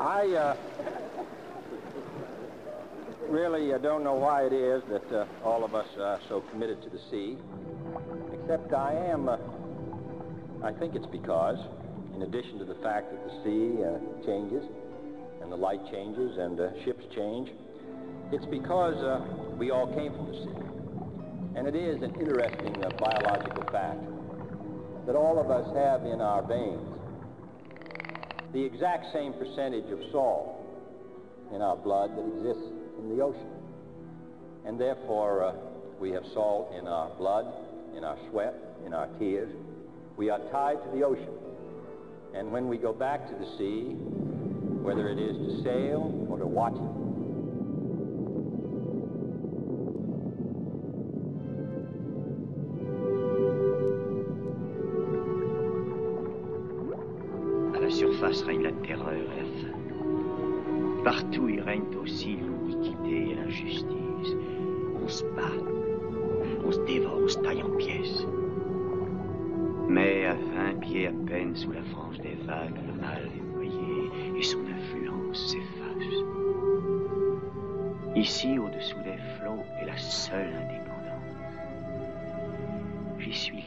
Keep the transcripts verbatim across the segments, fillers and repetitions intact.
I uh, really uh, don't know why it is that uh, all of us are so committed to the sea, except I am, uh, I think it's because, in addition to the fact that the sea uh, changes, and the light changes, and the uh, ships change, it's because uh, we all came from the sea. And it is an interesting uh, biological fact that all of us have in our veins the exact same percentage of salt in our blood that exists in the ocean. And therefore, uh, we have salt in our blood, in our sweat, in our tears. We are tied to the ocean. And when we go back to the sea, whether it is to sail or to watch it, surface règne la terreur et la faim. Partout, il règne aussi l'iniquité et l'injustice. On se bat, on se dévore, on se taille en pièces. Mais à vingt pieds à peine sous la frange des vagues, le mal est noyé et son influence s'efface. Ici, au-dessous des flots, est la seule indépendance. J'y suis libre.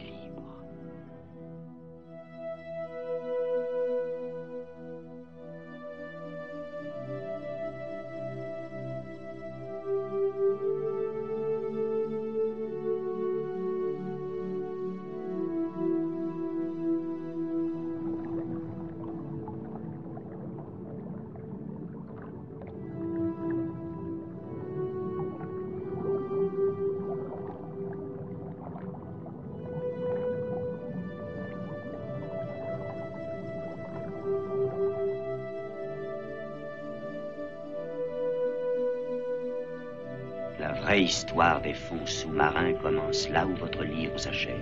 La vraie histoire des fonds sous-marins commence là où votre livre s'achève.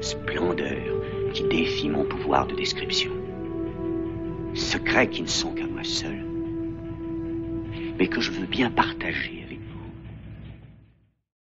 Splendeur qui défie mon pouvoir de description. Secrets qui ne sont qu'à moi seul, mais que je veux bien partager.